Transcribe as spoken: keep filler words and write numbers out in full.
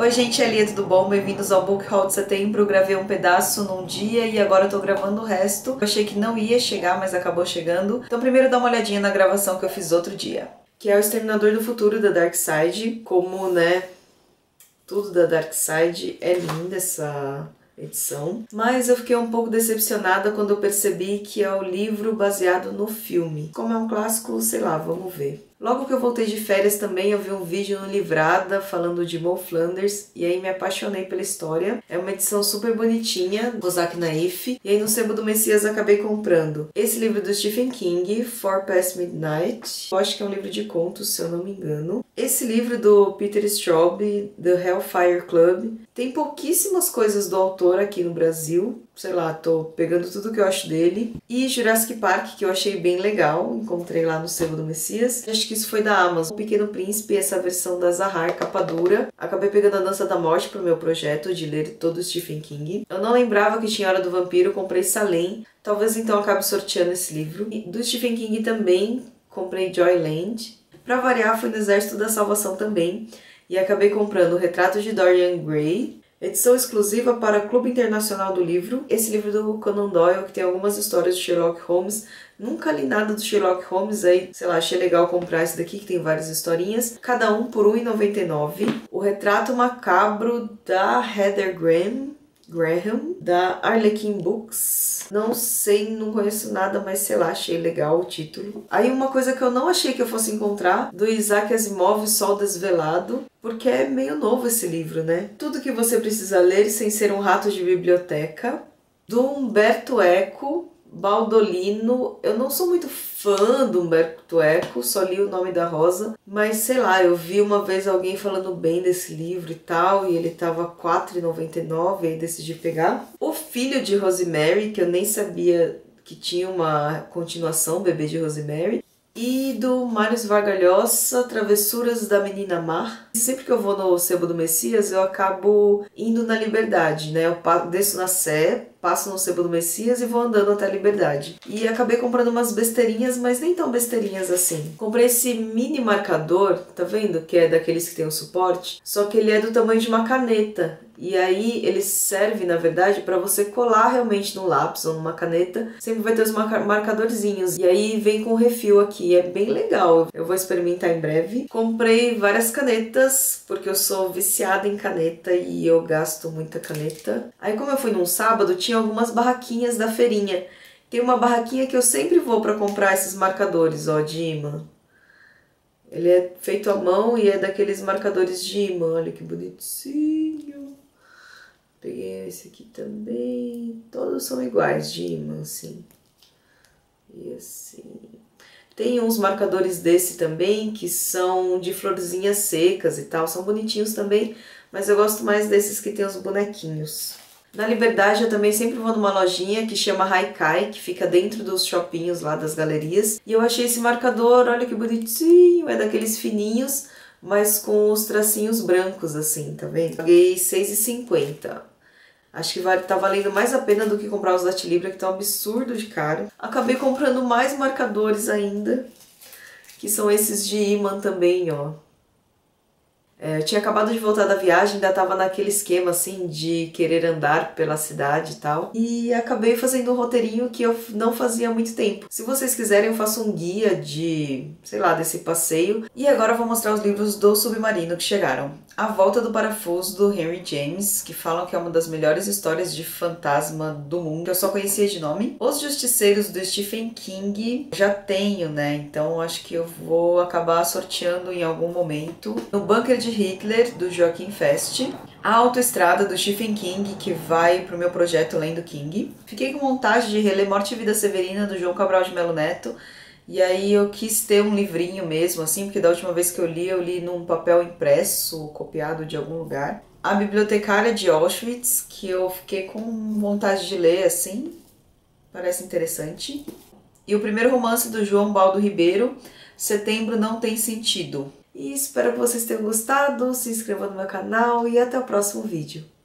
Oi gente, é Lia, tudo bom? Bem-vindos ao Book Haul de setembro. Gravei um pedaço num dia e agora eu tô gravando o resto. Eu achei que não ia chegar, mas acabou chegando. Então primeiro dá uma olhadinha na gravação que eu fiz outro dia. Que é o Exterminador do Futuro, da Darkside. Como, né, tudo da Darkside, é linda essa edição. Mas eu fiquei um pouco decepcionada quando eu percebi que é o livro baseado no filme. Como é um clássico, sei lá, vamos ver. Logo que eu voltei de férias também, eu vi um vídeo no Livrada falando de Moll Flanders e aí me apaixonei pela história. É uma edição super bonitinha, Cosac Naify, e aí no Sebo do Messias acabei comprando esse livro do Stephen King, Four Past Midnight, eu acho que é um livro de contos, se eu não me engano. Esse livro do Peter Straub, The Hellfire Club, tem pouquíssimas coisas do autor aqui no Brasil. Sei lá, tô pegando tudo que eu acho dele. E Jurassic Park, que eu achei bem legal, encontrei lá no Sebo do Messias. Acho que isso foi da Amazon. O Pequeno Príncipe, essa versão da Zahar, capa dura. Acabei pegando a Dança da Morte pro meu projeto de ler todo Stephen King. Eu não lembrava que tinha Hora do Vampiro, comprei Salem. Talvez então acabe sorteando esse livro. E do Stephen King também, comprei Joyland. Pra variar, fui no Exército da Salvação também. E acabei comprando o Retrato de Dorian Gray. Edição exclusiva para Clube Internacional do Livro. Esse livro do Conan Doyle, que tem algumas histórias de Sherlock Holmes. Nunca li nada do Sherlock Holmes, aí, sei lá, achei legal comprar esse daqui, que tem várias historinhas. Cada um por um real e noventa e nove centavos. O Retrato Macabro, da Heather Graham, Graham, da Arlequim Books. Não sei, não conheço nada, mas sei lá, achei legal o título. Aí uma coisa que eu não achei que eu fosse encontrar, do Isaac Asimov, Sol Desvelado. Porque é meio novo esse livro, né? Tudo que você precisa ler sem ser um rato de biblioteca. Do Umberto Eco, Baudolino. Eu não sou muito fã do Umberto Eco, só li O Nome da Rosa. Mas, sei lá, eu vi uma vez alguém falando bem desse livro e tal, e ele tava quatro reais e noventa e nove centavos, aí decidi pegar. O Filho de Rosemary, que eu nem sabia que tinha uma continuação, Bebê de Rosemary. E do Mários Vargalhosa, Travessuras da Menina Mar. Sempre que eu vou no Sebo do Messias, eu acabo indo na Liberdade, né? Eu desço na Sé, passo no Sebo do Messias e vou andando até a Liberdade. E acabei comprando umas besteirinhas, mas nem tão besteirinhas assim. Comprei esse mini marcador, tá vendo? Que é daqueles que tem o suporte. Só que ele é do tamanho de uma caneta. E aí ele serve, na verdade, para você colar realmente no lápis ou numa caneta. Sempre vai ter os marcadorzinhos. E aí vem com refil aqui. É bem legal. Eu vou experimentar em breve. Comprei várias canetas, porque eu sou viciada em caneta e eu gasto muita caneta. Aí como eu fui num sábado, tinha algumas barraquinhas da feirinha. Tem uma barraquinha que eu sempre vou para comprar esses marcadores, ó, de imã. Ele é feito à mão e é daqueles marcadores de imã. Olha que bonitinho. Peguei esse aqui também. Todos são iguais de imã, assim. E assim. Tem uns marcadores desse também que são de florzinhas secas e tal. São bonitinhos também, mas eu gosto mais desses que tem os bonequinhos. Na Liberdade eu também sempre vou numa lojinha que chama Haikai, que fica dentro dos shoppinhos lá das galerias. E eu achei esse marcador, olha que bonitinho, é daqueles fininhos, mas com os tracinhos brancos assim, tá vendo? Paguei seis reais e cinquenta centavos. Acho que vai, tá valendo mais a pena do que comprar os da Tilibra, que tá um absurdo de caro. Acabei comprando mais marcadores ainda, que são esses de imã também, ó. É, eu tinha acabado de voltar da viagem, ainda tava naquele esquema, assim, de querer andar pela cidade e tal. E acabei fazendo um roteirinho que eu não fazia há muito tempo. Se vocês quiserem, eu faço um guia de, sei lá, desse passeio. E agora eu vou mostrar os livros do Submarino que chegaram. A Volta do Parafuso, do Henry James, que falam que é uma das melhores histórias de fantasma do mundo, que eu só conhecia de nome. Os Justiceiros, do Stephen King, já tenho, né? Então acho que eu vou acabar sorteando em algum momento. No Bunker de Hitler, do Joaquim Fest. A Autoestrada, do Stephen King, que vai pro meu projeto Lendo King. Fiquei com vontade de reler Morte e Vida Severina, do João Cabral de Melo Neto. E aí eu quis ter um livrinho mesmo, assim, porque da última vez que eu li, eu li num papel impresso, copiado de algum lugar. A Bibliotecária de Auschwitz, que eu fiquei com vontade de ler, assim, parece interessante. E o primeiro romance do João Baldo Ribeiro, Setembro Não Tem Sentido. E espero que vocês tenham gostado, se inscreva no meu canal e até o próximo vídeo.